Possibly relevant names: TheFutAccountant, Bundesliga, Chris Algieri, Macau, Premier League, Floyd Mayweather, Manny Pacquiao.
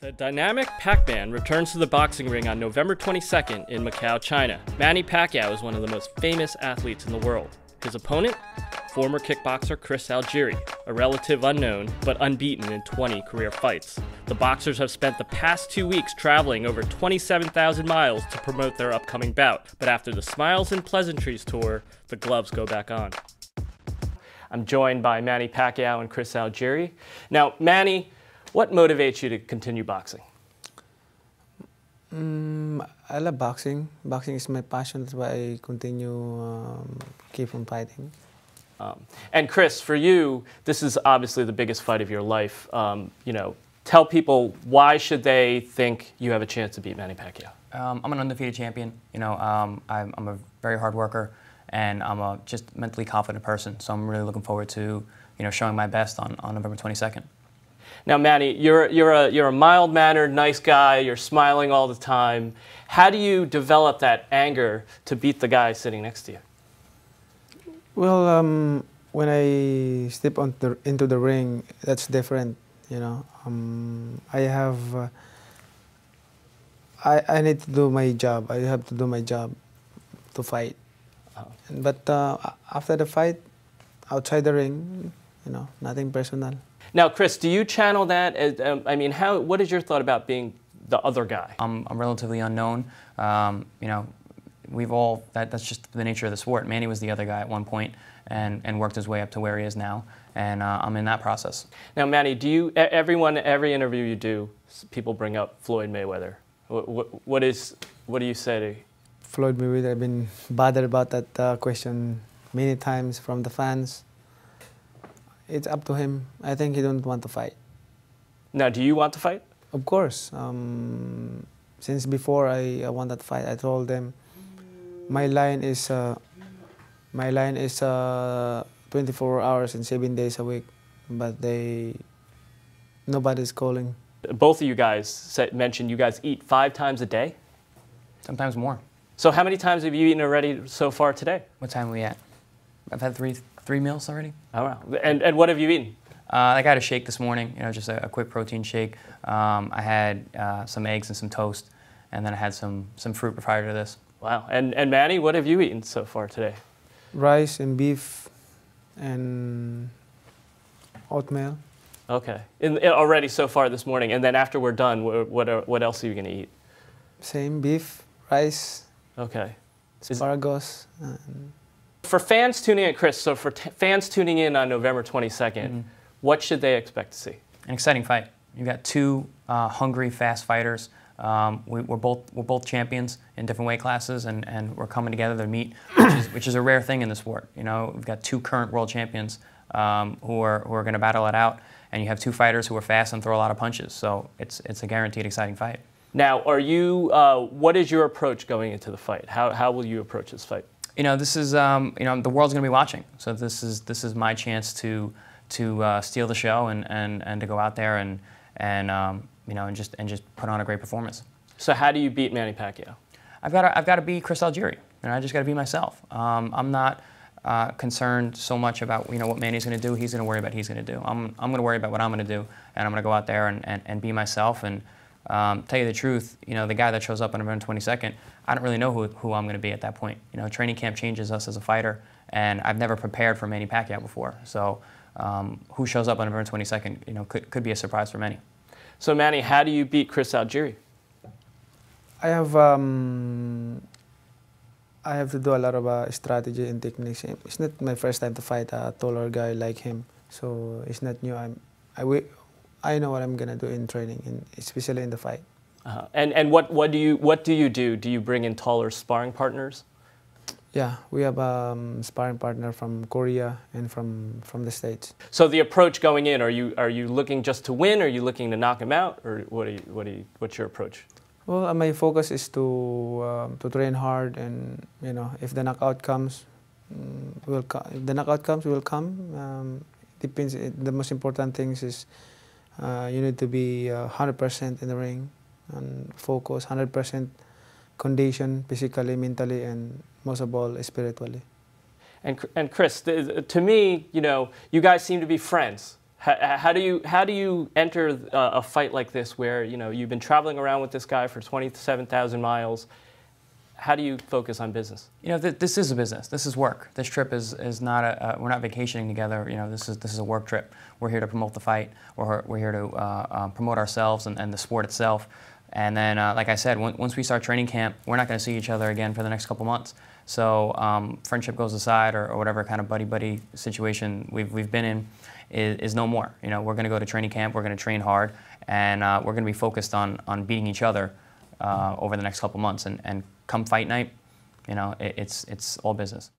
The dynamic Pac-Man returns to the boxing ring on November 22nd in Macau, China. Manny Pacquiao is one of the most famous athletes in the world. His opponent? Former kickboxer Chris Algieri, a relative unknown but unbeaten in 20 career fights. The boxers have spent the past 2 weeks traveling over 27,000 miles to promote their upcoming bout, but after the Smiles and Pleasantries tour, the gloves go back on. I'm joined by Manny Pacquiao and Chris Algieri. Now, Manny, what motivates you to continue boxing? I love boxing. Boxing is my passion. That's why I continue, keep on fighting. And Chris, for you, this is obviously the biggest fight of your life. You know, tell people why should they think you have a chance to beat Manny Pacquiao? I'm an undefeated champion. You know, I'm a very hard worker, and I'm a just mentally confident person. So I'm really looking forward to, you know, showing my best on November 22nd. Now, Manny, you're a mild-mannered, nice guy. You're smiling all the time. How do you develop that anger to beat the guy sitting next to you? Well, when I step into the ring, that's different. You know, I need to do my job. I have to do my job to fight. Oh. But after the fight, outside the ring, you know, nothing personal. Now, Chris, do you channel that? As, I mean, what is your thought about being the other guy? I'm relatively unknown. You know, that's just the nature of the sport. Manny was the other guy at one point and worked his way up to where he is now, and I'm in that process. Now, Manny, every interview you do, people bring up Floyd Mayweather. What do you say to Floyd Mayweather? I've been bothered about that question many times from the fans. It's up to him. I think he don't want to fight. Now, do you want to fight? Of course. Since before I want that fight, I told them my line is 24 hours and 7 days a week, but nobody's calling. Both of you guys mentioned you guys eat 5 times a day, sometimes more. So how many times have you eaten already so far today? What time are we at? I've had three meals already. Oh, wow. And what have you eaten? Like I had a shake this morning, you know, just a quick protein shake. I had some eggs and some toast, and then I had some fruit prior to this. Wow. And Manny, what have you eaten so far today? Rice and beef and oatmeal. Okay. Already so far this morning, and then after we're done, what else are you going to eat? Same, beef, rice. Okay. Asparagus. For fans tuning in, Chris, so for fans tuning in on November 22nd, what should they expect to see? An exciting fight. You've got two hungry, fast fighters. We're both champions in different weight classes, and we're coming together to meet, which is a rare thing in the sport. You know, we've got 2 current world champions who are going to battle it out, and you have 2 fighters who are fast and throw a lot of punches. So it's a guaranteed exciting fight. Now, what is your approach going into the fight? How will you approach this fight? You know, this is you know, the world's going to be watching, so this is my chance to steal the show and to go out there and you know, and just put on a great performance. So how do you beat Manny Pacquiao? I've got to be Chris Algieri, and I just got to be myself. I'm not concerned so much about, you know, what Manny's going to do. He's going to worry about what he's going to do. I'm going to worry about what I'm going to do, and I'm going to go out there and be myself and. Tell you the truth, you know, the guy that shows up on November 22nd, I don't really know who I'm going to be at that point. You know, training camp changes us as a fighter, and I've never prepared for Manny Pacquiao before. So who shows up on November 22nd, you know, could be a surprise for many. So Manny, how do you beat Chris Algieri? I have to do a lot of strategy and techniques. It's not my first time to fight a taller guy like him, so it's not new. I know what I'm gonna do in training, especially in the fight. And what do you do? Do you bring in taller sparring partners? Yeah, we have a sparring partner from Korea and from the States. So the approach going in, are you looking just to win? Are you looking to knock him out, or what's your approach? Well, my focus is to train hard, and you know, if the knockout comes, will come. Depends. The most important thing is. You need to be 100% in the ring and focus, 100% condition, physically, mentally, and most of all, spiritually. And Chris, to me, you know, you guys seem to be friends. How do you enter a fight like this where, you know, you've been traveling around with this guy for 27,000 miles? How do you focus on business? You know, this is a business. This is work. This trip is not a, we're not vacationing together. You know, this is a work trip. We're here to promote the fight. We're here to promote ourselves and the sport itself. And then, like I said, once we start training camp, we're not going to see each other again for the next couple months. So friendship goes aside, or whatever kind of buddy-buddy situation we've been in is no more. You know, we're going to go to training camp, we're going to train hard, and we're going to be focused on beating each other over the next couple months. And come fight night, you know, it's all business.